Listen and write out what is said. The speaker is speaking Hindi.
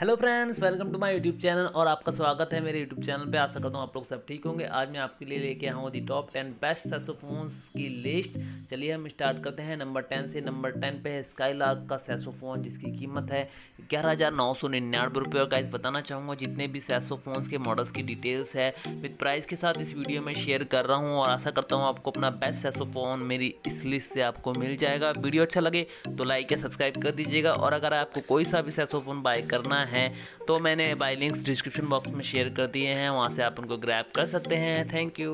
Hello friends, welcome to my YouTube channel और आपका स्वागत है मेरे यूट्यूब चैनल पे। आशा करता हूँ आप लोग सब ठीक होंगे। आज मैं आपके लिए लेके आया हूँ दी टॉप 10 बेस्ट सैक्सोफोन्स की लिस्ट। चलिए हम स्टार्ट करते हैं नंबर 10 से। नंबर 10 पे है स्काईलार्क का सैक्सोफोन जिसकी कीमत है 11,999 रुपये। और गाइस बताना चाहूँगा जितने भी सैक्सोफोन्स के मॉडल्स की डिटेल्स है विद प्राइस के साथ इस वीडियो में शेयर कर रहा हूँ और आशा करता हूँ आपको अपना बेस्ट सैक्सोफोन मेरी इस लिस्ट से आपको मिल जाएगा। वीडियो अच्छा लगे तो लाइक या सब्सक्राइब कर दीजिएगा। और अगर आपको कोई सा भी सैक्सोफोन बाय करना है तो मैंने बाय लिंक्स डिस्क्रिप्शन बॉक्स में शेयर कर दिए हैं, वहाँ से आप उनको ग्रैब कर सकते हैं। Thank you.